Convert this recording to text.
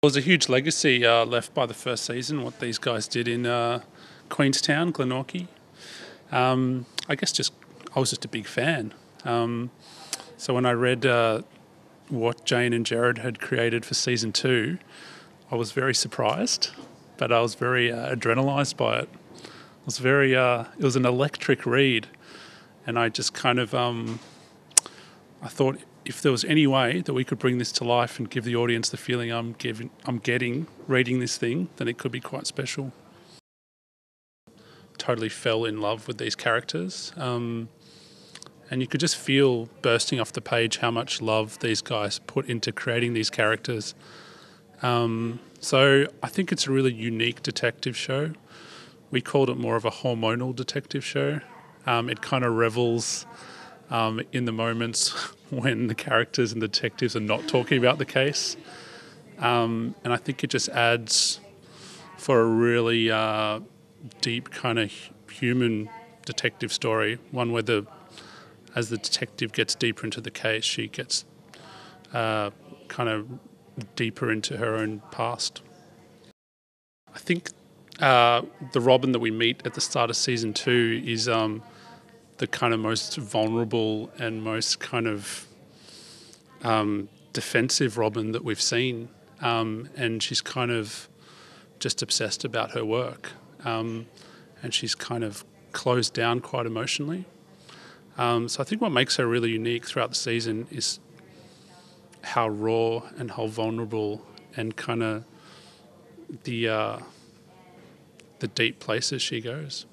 It was a huge legacy left by the first season, what these guys did in Queenstown, Glenorchy. I guess I was just a big fan. So when I read what Jane and Jared had created for season 2, I was very surprised, but I was very adrenalised by it. It was very, it was an electric read, and I just kind of, I thought, if there was any way that we could bring this to life and give the audience the feeling I'm getting reading this thing, then it could be quite special. Totally fell in love with these characters, and you could just feel bursting off the page how much love these guys put into creating these characters. So I think it's a really unique detective show. We called it more of a hormonal detective show. It kind of revels in the moments when the characters and the detectives are not talking about the case. And I think it just adds for a really deep kind of human detective story, one where as the detective gets deeper into the case, she gets kind of deeper into her own past. I think the Robin that we meet at the start of season 2 is the kind of most vulnerable and most kind of defensive Robin that we've seen. And she's kind of just obsessed about her work. And she's kind of closed down quite emotionally. So I think what makes her really unique throughout the season is how raw and how vulnerable and kind of the deep places she goes.